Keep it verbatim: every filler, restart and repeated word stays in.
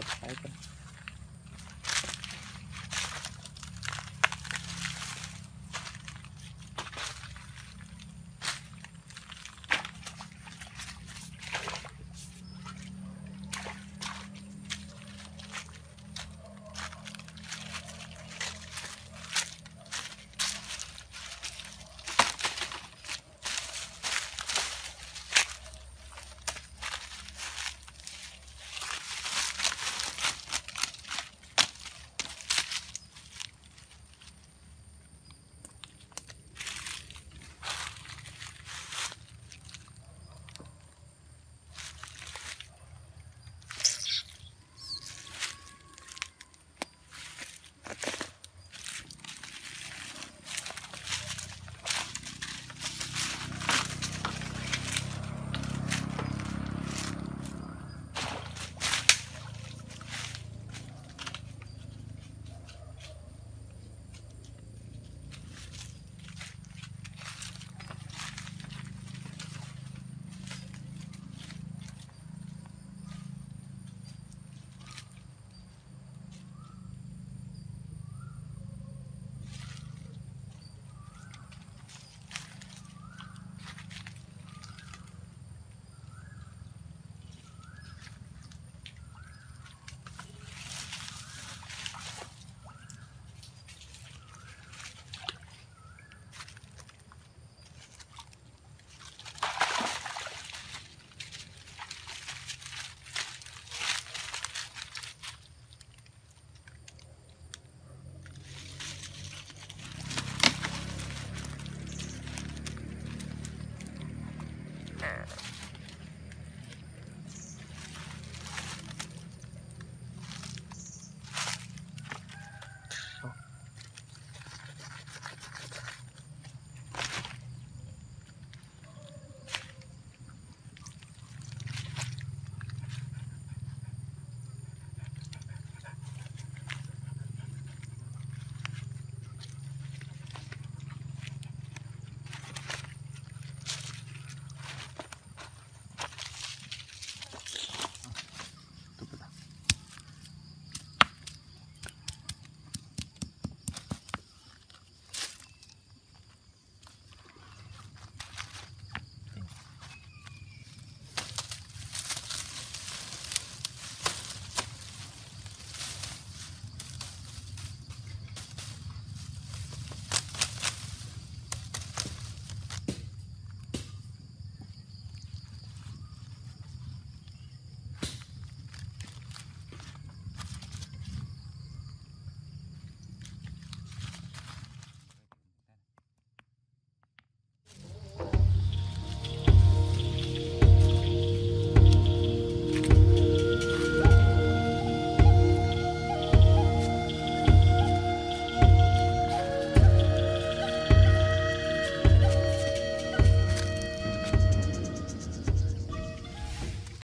subscribe.